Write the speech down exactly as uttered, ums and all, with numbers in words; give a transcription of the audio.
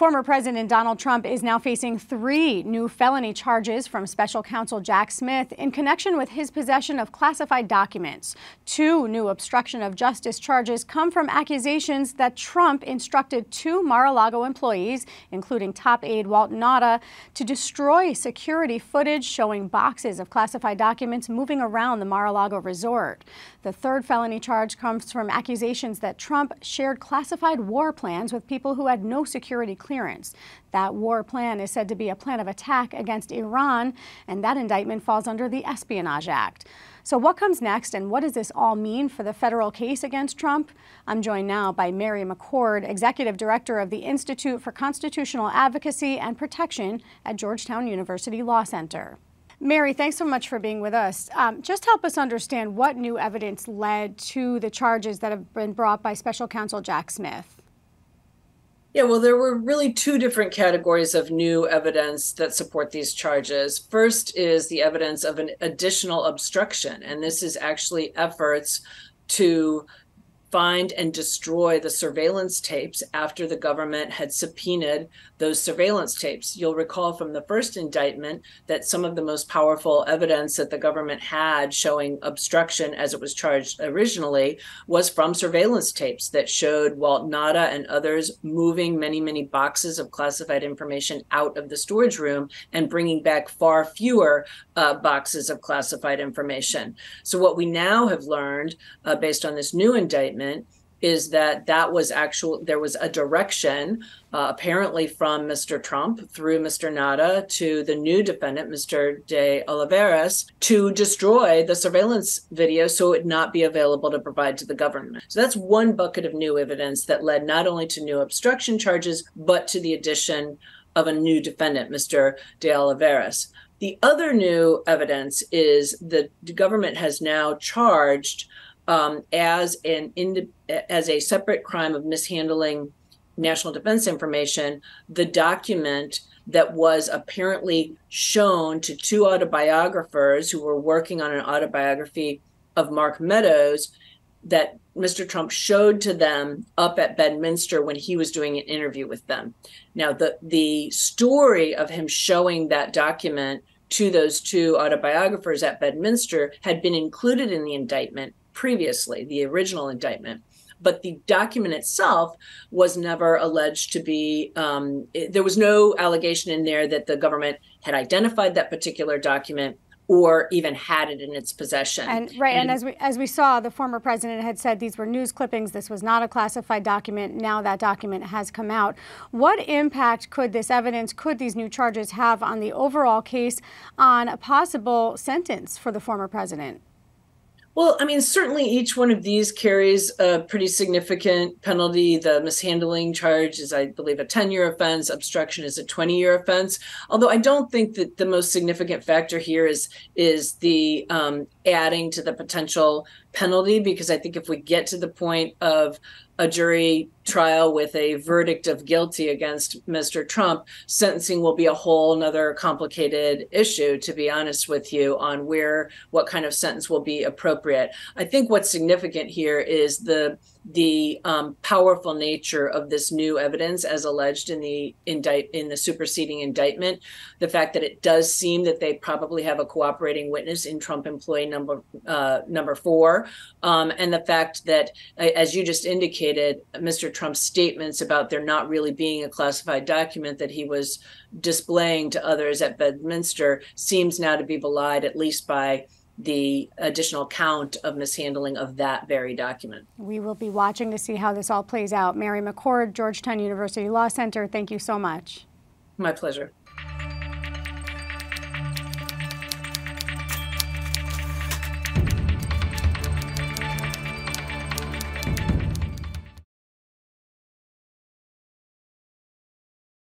Former President Donald Trump is now facing three new felony charges from special counsel Jack Smith in connection with his possession of classified documents. Two new obstruction of justice charges come from accusations that Trump instructed two Mar-a-Lago employees, including top aide Walt Nauta, to destroy security footage showing boxes of classified documents moving around the Mar-a-Lago resort. The third felony charge comes from accusations that Trump shared classified war plans with people who had no security clearance. Clearance. That war plan is said to be a plan of attack against Iran, and that indictment falls under the Espionage Act. So what comes next, and what does this all mean for the federal case against Trump? I'm joined now by Mary McCord, Executive Director of the Institute for Constitutional Advocacy and Protection at Georgetown University Law Center. Mary, thanks so much for being with us. Um, just help us understand what new evidence led to the charges that have been brought by Special Counsel Jack Smith. Yeah, well, there were really two different categories of new evidence that support these charges. First is the evidence of an additional obstruction, and this is actually efforts to find and destroy the surveillance tapes after the government had subpoenaed those surveillance tapes. You'll recall from the first indictment that some of the most powerful evidence that the government had showing obstruction, as it was charged originally, was from surveillance tapes that showed Walt Nauta and others moving many, many boxes of classified information out of the storage room and bringing back far fewer uh, boxes of classified information. So what we now have learned, uh, based on this new indictment, is that that was actual, there was a direction uh, apparently from Mister Trump through Mister Nauta to the new defendant, Mister De Oliveira, to destroy the surveillance video so it not be available to provide to the government. So that's one bucket of new evidence that led not only to new obstruction charges, but to the addition of a new defendant, Mister De Oliveira. The other new evidence is the government has now charged Um, as an in, as a separate crime of mishandling national defense information, the document that was apparently shown to two autobiographers who were working on an autobiography of Mark Meadows that Mister Trump showed to them up at Bedminster when he was doing an interview with them. Now, the, the story of him showing that document to those two autobiographers at Bedminster had been included in the indictment previously, the original indictment, but the document itself was never alleged to be, um, it, there was no allegation in there that the government had identified that particular document or even had it in its possession. And right, and, and as we as we saw, the former president had said these were news clippings, this was not a classified document. Now that document has come out. What impact could this evidence, could these new charges have on the overall case, on a possible sentence for the former president? Well, I mean, certainly each one of these carries a pretty significant penalty. The mishandling charge is, I believe, a ten-year offense. Obstruction is a twenty-year offense. Although I don't think that the most significant factor here is is the um, adding to the potential penalty, because I think if we get to the point of a jury trial with a verdict of guilty against Mister Trump, sentencing will be a whole nother complicated issue, to be honest with you, on where, what kind of sentence will be appropriate. I think what's significant here is the the um, powerful nature of this new evidence as alleged in the indict in the superseding indictment, the fact that it does seem that they probably have a cooperating witness in Trump employee number uh, number four, um, and the fact that, as you just indicated, Mister Trump's statements about there not really being a classified document that he was displaying to others at Bedminster seems now to be belied, at least by the additional count of mishandling of that very document. We will be watching to see how this all plays out. Mary McCord, Georgetown University Law Center, thank you so much. My pleasure.